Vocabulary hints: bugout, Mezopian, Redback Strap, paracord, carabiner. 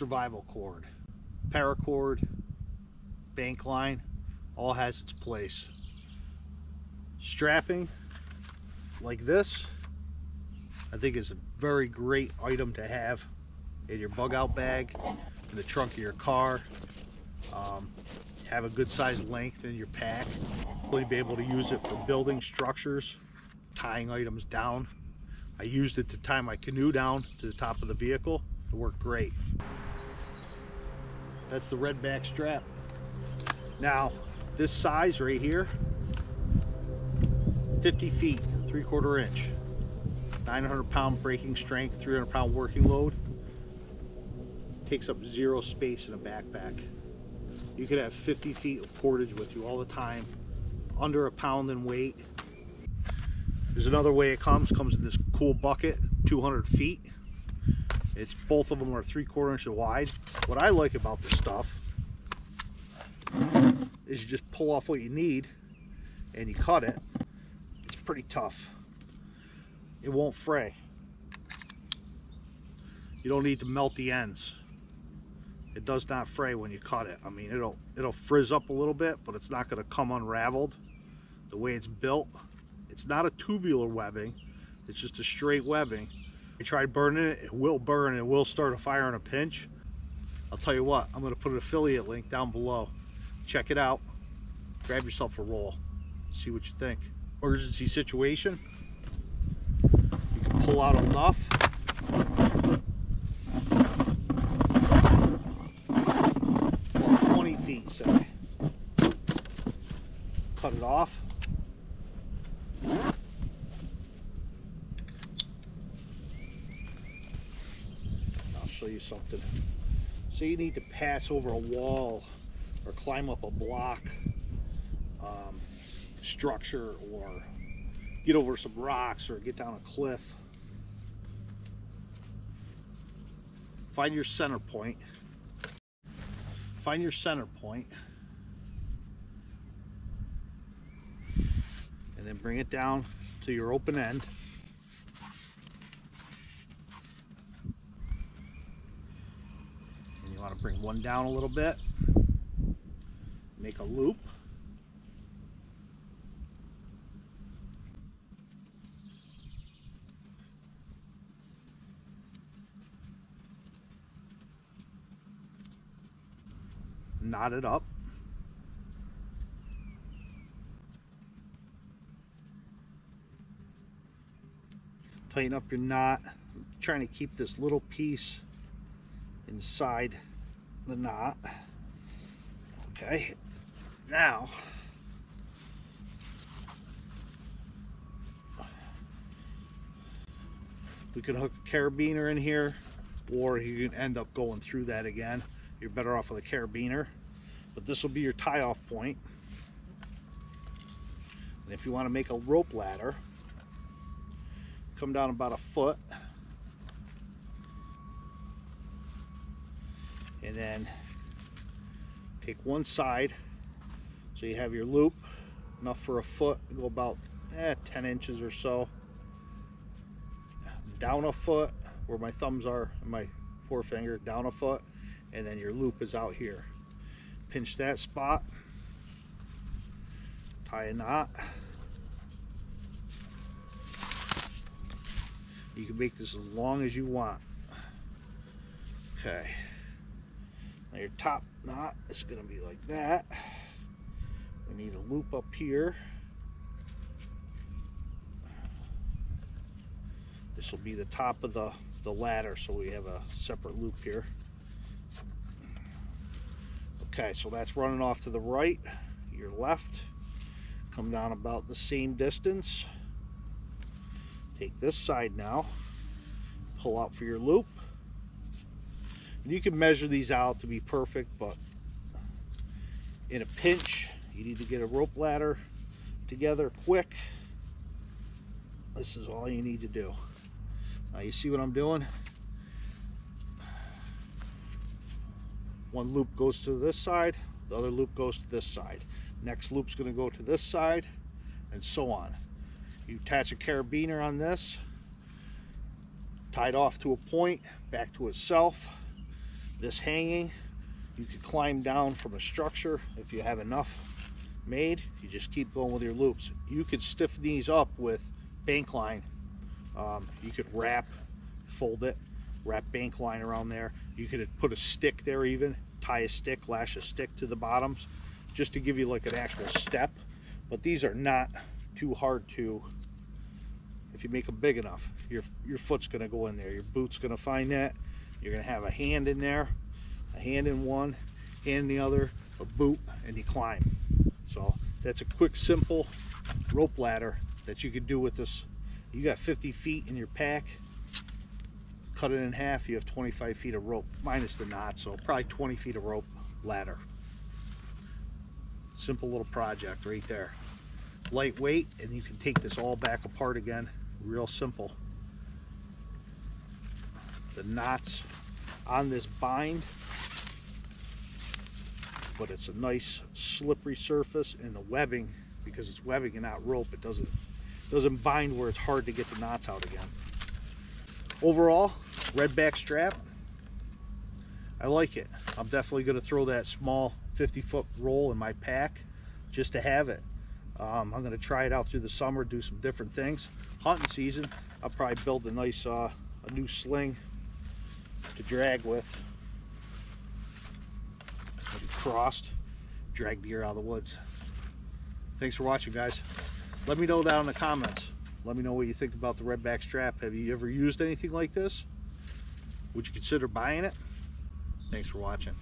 survival cord, paracord, bank line, all has its place. Strapping like this, I think, is a very great item to have in your bug out bag, in the trunk of your car. Have a good size length in your pack. Really be able to use it for building structures, tying items down. I used it to tie my canoe down to the top of the vehicle. It worked great. That's the Redback Strap. Now, this size right here, 50 feet, 3/4 inch, 900-pound braking strength, 300-pound working load. Takes up zero space in a backpack. You could have 50 feet of portage with you all the time, under a pound in weight. There's another way it comes in this cool bucket, 200 feet. It's, both of them are 3/4 inch wide. What I like about this stuff is you just pull off what you need and you cut it. It's pretty tough. It won't fray. You don't need to melt the ends. It does not fray when you cut it. I mean, it'll frizz up a little bit, but it's not going to come unraveled. The way it's built, it's not a tubular webbing, it's just a straight webbing. I tried burning it, it will burn, it will start a fire in a pinch. I'll tell you what, I'm going to put an affiliate link down below. Check it out, grab yourself a roll, see what you think. Emergency situation, you can pull out enough. Say. Cut it off. I'll show you something. So you need to pass over a wall or climb up a block structure, or get over some rocks, or get down a cliff. Find your center point. Find your center point and then bring it down to your open end. And you want to bring one down a little bit, make a loop. Knot it up. Tighten up your knot. I'm trying to keep this little piece inside the knot. Okay, now we could hook a carabiner in here, or you can end up going through that again. You're better off with a carabiner. But this will be your tie-off point. And if you want to make a rope ladder, come down about 1 foot. And then take one side. So you have your loop, enough for 1 foot, go about 10 inches or so. Down 1 foot, where my thumbs are, and my forefinger, down 1 foot. And then your loop is out here. Pinch that spot, tie a knot. You can make this as long as you want. Okay, now your top knot is going to be like that. We need a loop up here. This will be the top of the ladder, so we have a separate loop here. Okay, so that's running off to the right, your left. Come down about the same distance. Take this side now, pull out for your loop. And you can measure these out to be perfect, but in a pinch, you need to get a rope ladder together quick. This is all you need to do. Now you see what I'm doing? One loop goes to this side, the other loop goes to this side. Next loop's going to go to this side, and so on. You attach a carabiner on this, tied off to a point, back to itself. this hanging. You could climb down from a structure if you have enough made. You just keep going with your loops. You could stiffen these up with bank line. You could wrap, fold it, wrap bank line around there. You could put a stick there, even tie a stick, lash a stick to the bottoms, just to give you like an actual step. But these are not too hard to, if you make them big enough, your foot's gonna go in there, your boot's gonna find that, you're gonna have a hand in there, a hand in one, hand in the other, a boot, and you climb. So that's a quick, simple rope ladder that you could do with this. You got 50 feet in your pack, cut it in half, you have 25 feet of rope, minus the knot, so probably 20 feet of rope ladder. Simple little project right there. Lightweight, and you can take this all back apart again, real simple. The knots on this bind, but it's a nice slippery surface, and the webbing, because it's webbing and not rope, it doesn't bind where it's hard to get the knots out again. Overall, Redback Strap, I like it. I'm definitely going to throw that small 50-foot roll in my pack just to have it. I'm going to try it out through the summer, do some different things. Hunting season, I'll probably build a nice a new sling to drag with. Maybe crossed, drag deer out of the woods. Thanks for watching, guys. Let me know down in the comments. Let me know what you think about the Redback Strap. Have you ever used anything like this? Would you consider buying it? Thanks for watching.